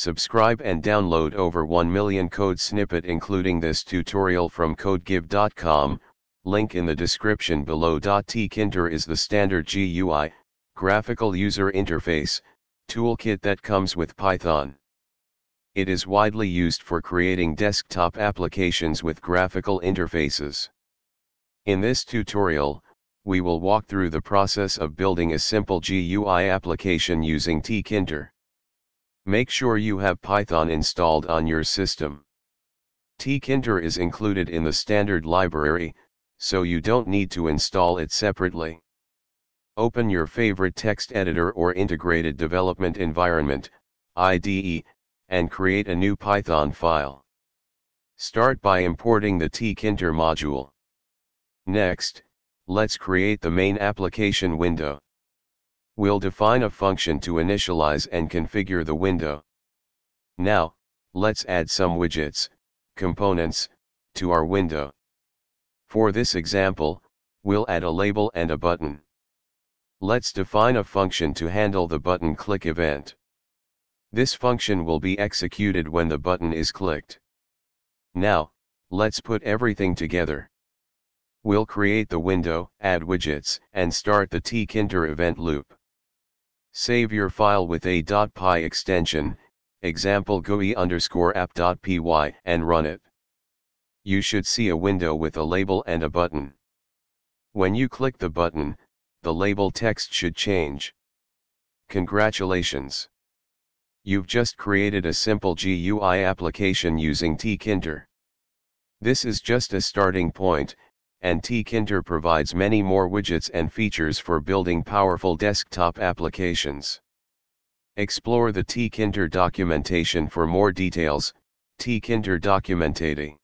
Subscribe and download over 1 million code snippet including this tutorial from codegive.com, link in the description below. Tkinter is the standard GUI, graphical user interface, toolkit that comes with Python. It is widely used for creating desktop applications with graphical interfaces. In this tutorial, we will walk through the process of building a simple GUI application using Tkinter. Make sure you have Python installed on your system. Tkinter is included in the standard library, so you don't need to install it separately. Open your favorite text editor or integrated development environment, IDE, and create a new Python file. Start by importing the Tkinter module. Next, let's create the main application window. We'll define a function to initialize and configure the window. Now, let's add some widgets, components, to our window. For this example, we'll add a label and a button. Let's define a function to handle the button click event. This function will be executed when the button is clicked. Now, let's put everything together. We'll create the window, add widgets, and start the Tkinter event loop. Save your file with a .py extension, example gui_app.py, and run it. You should see a window with a label and a button. When you click the button, the label text should change. Congratulations! You've just created a simple GUI application using Tkinter. This is just a starting point, and Tkinter provides many more widgets and features for building powerful desktop applications. Explore the Tkinter documentation for more details. Tkinter Documentate.